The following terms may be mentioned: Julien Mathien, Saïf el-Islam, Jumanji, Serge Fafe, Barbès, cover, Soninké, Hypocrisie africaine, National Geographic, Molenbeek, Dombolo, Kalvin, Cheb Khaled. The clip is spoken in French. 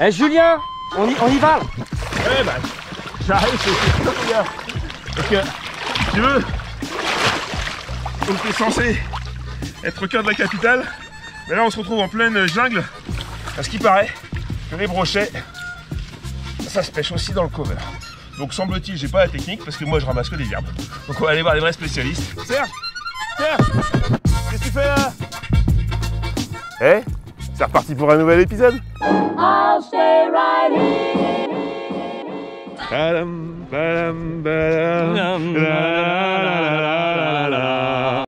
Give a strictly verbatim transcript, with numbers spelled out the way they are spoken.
Eh hey, Julien, on y, on y va. Eh bah, j'arrive, c'est tout les gars. Parce que, tu veux, on était censé être au cœur de la capitale, mais là on se retrouve en pleine jungle, à ce qui paraît que les brochets, ça se pêche aussi dans le cover. Donc semble-t-il, j'ai pas la technique parce que moi je ramasse que des verbes. Donc on va aller voir les vrais spécialistes. Serge, Serge, qu'est-ce que tu fais là? Eh, hey, c'est reparti pour un nouvel épisode. I'll stay right here. Badam, badam, badam, badam, badam, badam, badam, badam.